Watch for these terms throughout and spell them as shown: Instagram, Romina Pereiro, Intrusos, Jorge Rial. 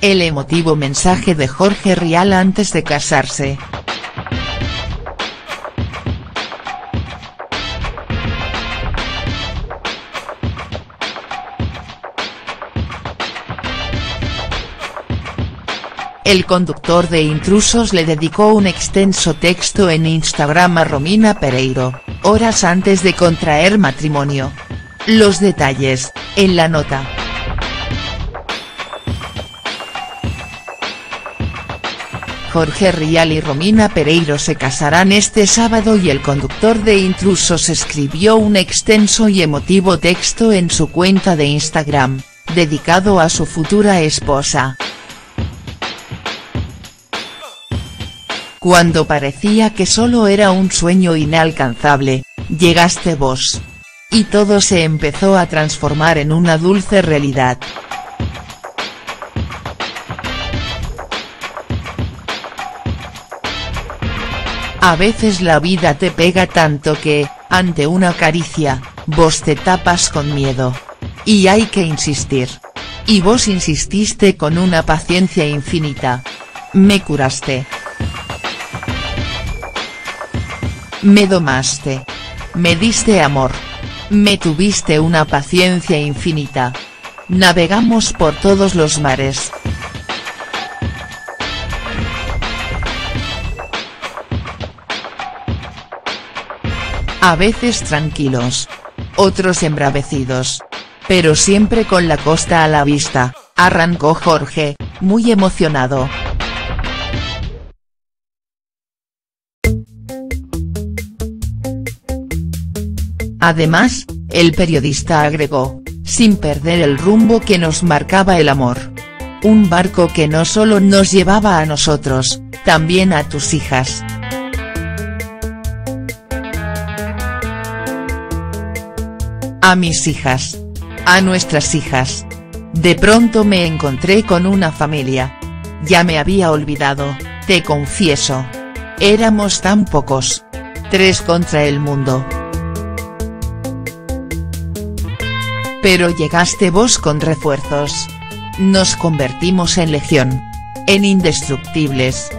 El emotivo mensaje de Jorge Rial antes de casarse. El conductor de Intrusos le dedicó un extenso texto en Instagram a Romina Pereiro, horas antes de contraer matrimonio. Los detalles, en la nota. Jorge Rial y Romina Pereiro se casarán este sábado y el conductor de Intrusos escribió un extenso y emotivo texto en su cuenta de Instagram, dedicado a su futura esposa. Cuando parecía que solo era un sueño inalcanzable, llegaste vos. Y todo se empezó a transformar en una dulce realidad. A veces la vida te pega tanto que, ante una caricia, vos te tapas con miedo. Y hay que insistir. Y vos insististe con una paciencia infinita. Me curaste. Me domaste. Me diste amor. Me tuviste una paciencia infinita. Navegamos por todos los mares. A veces tranquilos. Otros embravecidos. Pero siempre con la costa a la vista, arrancó Jorge, muy emocionado. Además, el periodista agregó, sin perder el rumbo que nos marcaba el amor. Un barco que no solo nos llevaba a nosotros, también a tus hijas. A mis hijas. A nuestras hijas. De pronto me encontré con una familia. Ya me había olvidado, te confieso. Éramos tan pocos. 3 contra el mundo. Pero llegaste vos con refuerzos. Nos convertimos en legión. En indestructibles.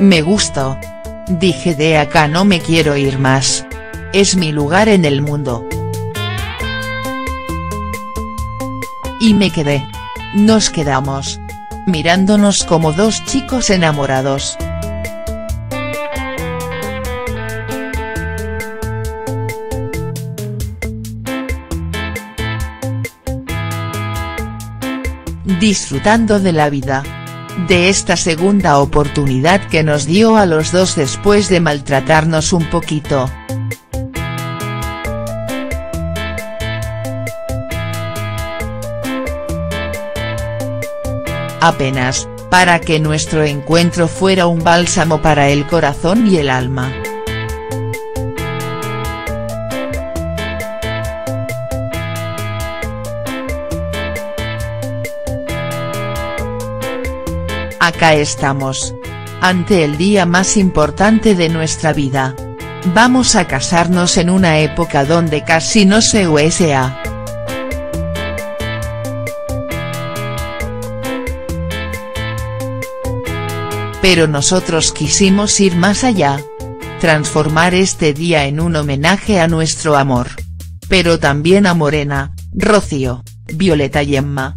Me gustó. Dije de acá no me quiero ir más. Es mi lugar en el mundo. Y me quedé. Nos quedamos. Mirándonos como dos chicos enamorados. Disfrutando de la vida. De esta segunda oportunidad que nos dio a los dos después de maltratarnos un poquito. Apenas, para que nuestro encuentro fuera un bálsamo para el corazón y el alma. Acá estamos. Ante el día más importante de nuestra vida. Vamos a casarnos en una época donde casi no se usa. Pero nosotros quisimos ir más allá. Transformar este día en un homenaje a nuestro amor. Pero también a Morena, Rocío, Violeta y Emma.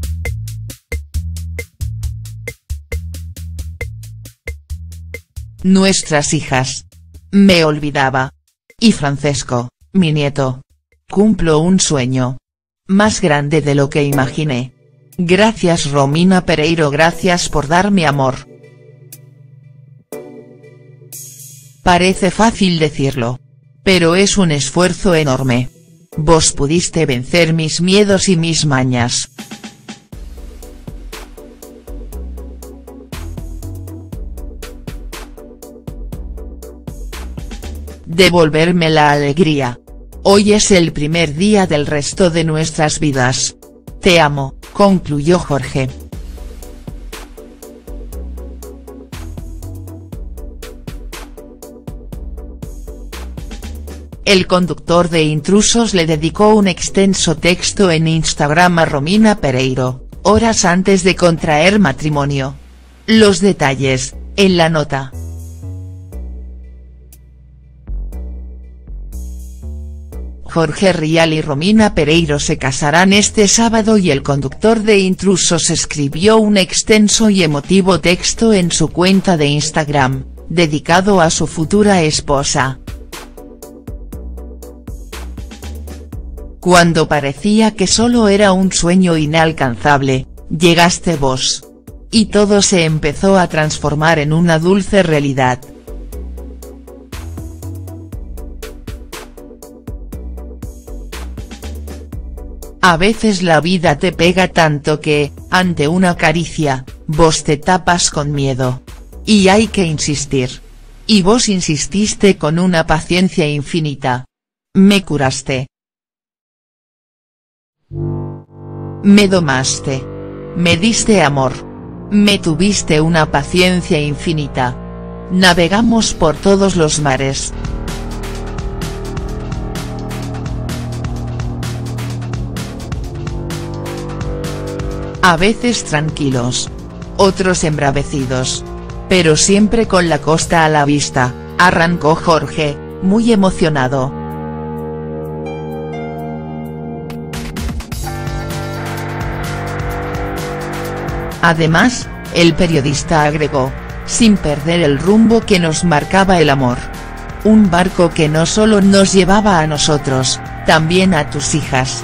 Nuestras hijas. Me olvidaba. Y Francesco, mi nieto. Cumplo un sueño. Más grande de lo que imaginé. Gracias Romina Pereiro, gracias por darme amor. Parece fácil decirlo. Pero es un esfuerzo enorme. Vos pudiste vencer mis miedos y mis mañas. Devolverme la alegría. Hoy es el primer día del resto de nuestras vidas. Te amo, concluyó Jorge. El conductor de Intrusos le dedicó un extenso texto en Instagram a Romina Pereiro, horas antes de contraer matrimonio. Los detalles, en la nota. Jorge Rial y Romina Pereiro se casarán este sábado y el conductor de Intrusos escribió un extenso y emotivo texto en su cuenta de Instagram, dedicado a su futura esposa. Cuando parecía que solo era un sueño inalcanzable, llegaste vos. Y todo se empezó a transformar en una dulce realidad. A veces la vida te pega tanto que, ante una caricia, vos te tapas con miedo. Y hay que insistir. Y vos insististe con una paciencia infinita. Me curaste. Me domaste. Me diste amor. Me tuviste una paciencia infinita. Navegamos por todos los mares. A veces tranquilos. Otros embravecidos. Pero siempre con la costa a la vista, arrancó Jorge, muy emocionado. Además, el periodista agregó, sin perder el rumbo que nos marcaba el amor. Un barco que no solo nos llevaba a nosotros, también a tus hijas.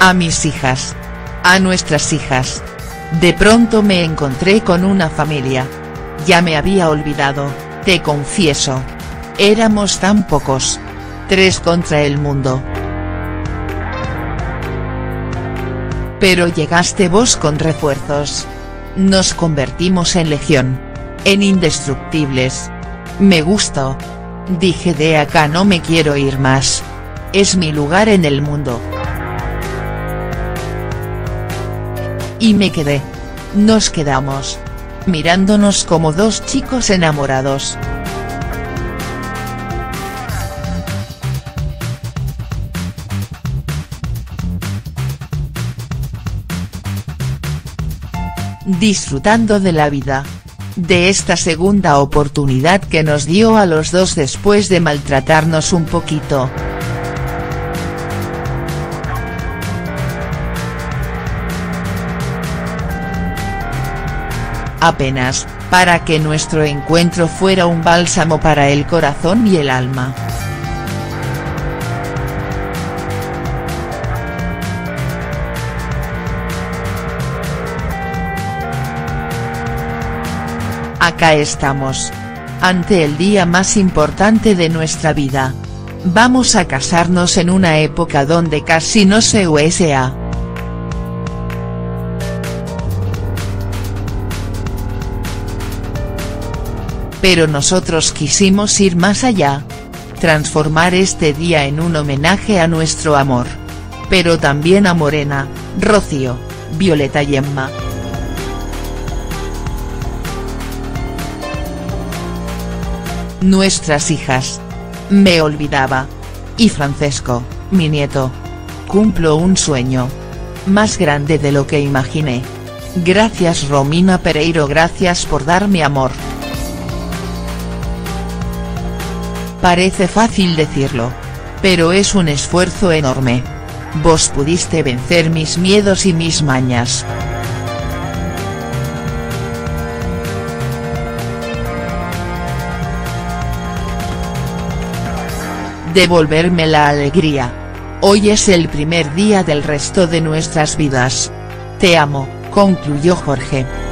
A mis hijas. A nuestras hijas. De pronto me encontré con una familia. Ya me había olvidado, te confieso. Éramos tan pocos. 3 contra el mundo. Pero llegaste vos con refuerzos. Nos convertimos en legión. En indestructibles. Me gustó. Dije, de acá no me quiero ir más. Es mi lugar en el mundo. Y me quedé. Nos quedamos. Mirándonos como dos chicos enamorados. Disfrutando de la vida. De esta segunda oportunidad que nos dio a los dos después de maltratarnos un poquito. Apenas, para que nuestro encuentro fuera un bálsamo para el corazón y el alma. Acá estamos. Ante el día más importante de nuestra vida. Vamos a casarnos en una época donde casi no se usa. Pero nosotros quisimos ir más allá. Transformar este día en un homenaje a nuestro amor. Pero también a Morena, Rocío, Violeta y Emma. Nuestras hijas. Me olvidaba. Y Francesco, mi nieto. Cumplo un sueño. Más grande de lo que imaginé. Gracias Romina Pereiro, gracias por darme amor. Parece fácil decirlo. Pero es un esfuerzo enorme. Vos pudiste vencer mis miedos y mis mañas. Devolverme la alegría. Hoy es el primer día del resto de nuestras vidas. Te amo, concluyó Jorge.